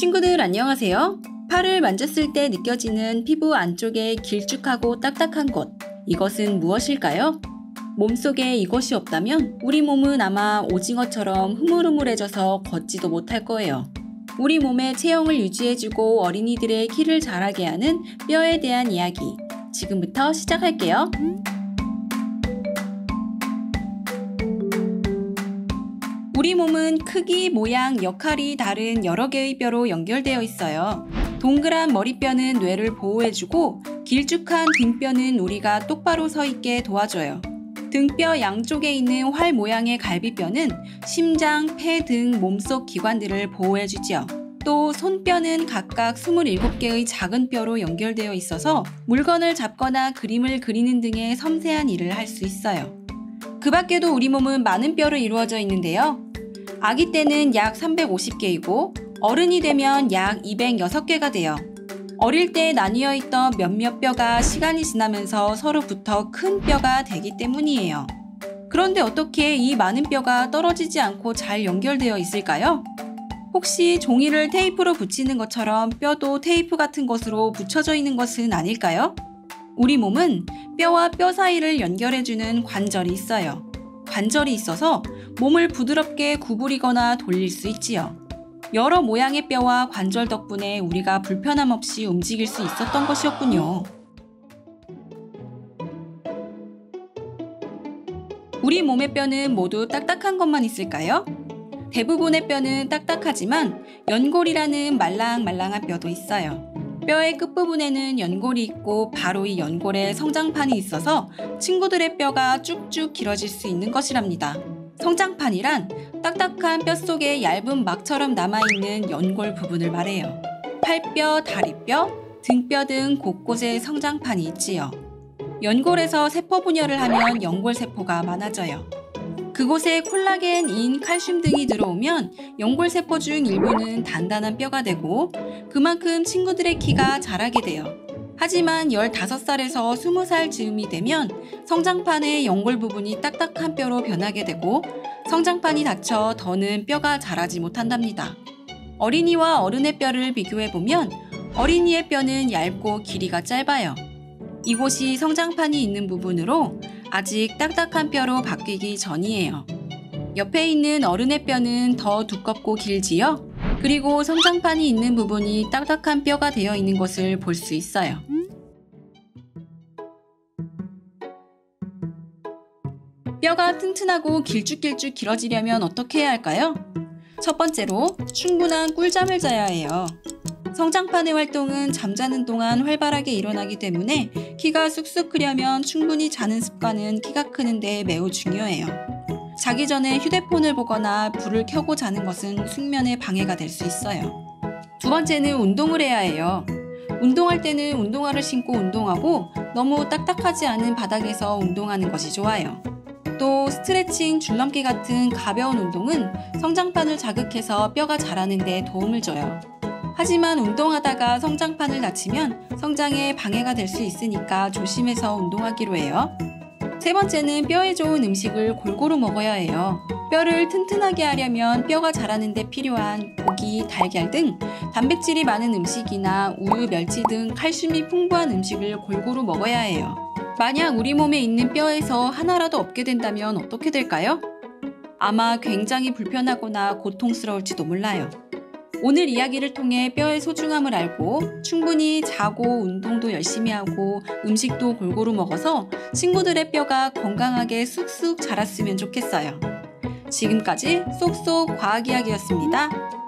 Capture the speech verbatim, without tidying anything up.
친구들 안녕하세요. 팔을 만졌을 때 느껴지는 피부 안쪽의 길쭉하고 딱딱한 것, 이것은 무엇일까요? 몸속에 이것이 없다면 우리 몸은 아마 오징어처럼 흐물흐물해져서 걷지도 못할 거예요. 우리 몸의 체형을 유지해주고 어린이들의 키를 자라게 하는 뼈에 대한 이야기, 지금부터 시작할게요. 우리 몸은 크기, 모양, 역할이 다른 여러 개의 뼈로 연결되어 있어요. 동그란 머리뼈는 뇌를 보호해주고 길쭉한 등뼈는 우리가 똑바로 서 있게 도와줘요. 등뼈 양쪽에 있는 활 모양의 갈비뼈는 심장, 폐 등 몸속 기관들을 보호해주지요. 또 손뼈는 각각 스물일곱 개의 작은 뼈로 연결되어 있어서 물건을 잡거나 그림을 그리는 등의 섬세한 일을 할 수 있어요. 그 밖에도 우리 몸은 많은 뼈로 이루어져 있는데요. 아기 때는 약 삼백오십 개이고 어른이 되면 약 이백육 개가 돼요. 어릴 때 나뉘어 있던 몇몇 뼈가 시간이 지나면서 서로 붙어 큰 뼈가 되기 때문이에요. 그런데 어떻게 이 많은 뼈가 떨어지지 않고 잘 연결되어 있을까요? 혹시 종이를 테이프로 붙이는 것처럼 뼈도 테이프 같은 것으로 붙여져 있는 것은 아닐까요? 우리 몸은 뼈와 뼈 사이를 연결해주는 관절이 있어요. 관절이 있어서 몸을 부드럽게 구부리거나 돌릴 수 있지요. 여러 모양의 뼈와 관절 덕분에 우리가 불편함 없이 움직일 수 있었던 것이었군요. 우리 몸의 뼈는 모두 딱딱한 것만 있을까요? 대부분의 뼈는 딱딱하지만 연골이라는 말랑말랑한 뼈도 있어요. 뼈의 끝부분에는 연골이 있고 바로 이 연골에 성장판이 있어서 친구들의 뼈가 쭉쭉 길어질 수 있는 것이랍니다. 성장판이란 딱딱한 뼈 속에 얇은 막처럼 남아있는 연골 부분을 말해요. 팔뼈, 다리뼈, 등뼈 등 곳곳에 성장판이 있지요. 연골에서 세포 분열을 하면 연골세포가 많아져요. 그곳에 콜라겐, 인, 칼슘 등이 들어오면 연골세포 중 일부는 단단한 뼈가 되고 그만큼 친구들의 키가 자라게 돼요. 하지만 열다섯 살에서 스무 살 즈음이 되면 성장판의 연골 부분이 딱딱한 뼈로 변하게 되고 성장판이 닫혀 더는 뼈가 자라지 못한답니다. 어린이와 어른의 뼈를 비교해보면 어린이의 뼈는 얇고 길이가 짧아요. 이곳이 성장판이 있는 부분으로 아직 딱딱한 뼈로 바뀌기 전이에요. 옆에 있는 어른의 뼈는 더 두껍고 길지요. 그리고 성장판이 있는 부분이 딱딱한 뼈가 되어 있는 것을 볼 수 있어요. 뼈가 튼튼하고 길쭉길쭉 길어지려면 어떻게 해야 할까요? 첫 번째로 충분한 꿀잠을 자야 해요. 성장판의 활동은 잠자는 동안 활발하게 일어나기 때문에 키가 쑥쑥 크려면 충분히 자는 습관은 키가 크는 데 매우 중요해요. 자기 전에 휴대폰을 보거나 불을 켜고 자는 것은 숙면에 방해가 될 수 있어요. 두 번째는 운동을 해야 해요. 운동할 때는 운동화를 신고 운동하고 너무 딱딱하지 않은 바닥에서 운동하는 것이 좋아요. 또 스트레칭, 줄넘기 같은 가벼운 운동은 성장판을 자극해서 뼈가 자라는 데 도움을 줘요. 하지만 운동하다가 성장판을 다치면 성장에 방해가 될 수 있으니까 조심해서 운동하기로 해요. 세 번째는 뼈에 좋은 음식을 골고루 먹어야 해요. 뼈를 튼튼하게 하려면 뼈가 자라는 데 필요한 고기, 달걀 등 단백질이 많은 음식이나 우유, 멸치 등 칼슘이 풍부한 음식을 골고루 먹어야 해요. 만약 우리 몸에 있는 뼈에서 하나라도 없게 된다면 어떻게 될까요? 아마 굉장히 불편하거나 고통스러울지도 몰라요. 오늘 이야기를 통해 뼈의 소중함을 알고 충분히 자고 운동도 열심히 하고 음식도 골고루 먹어서 친구들의 뼈가 건강하게 쑥쑥 자랐으면 좋겠어요. 지금까지 쏙쏙 과학이야기였습니다.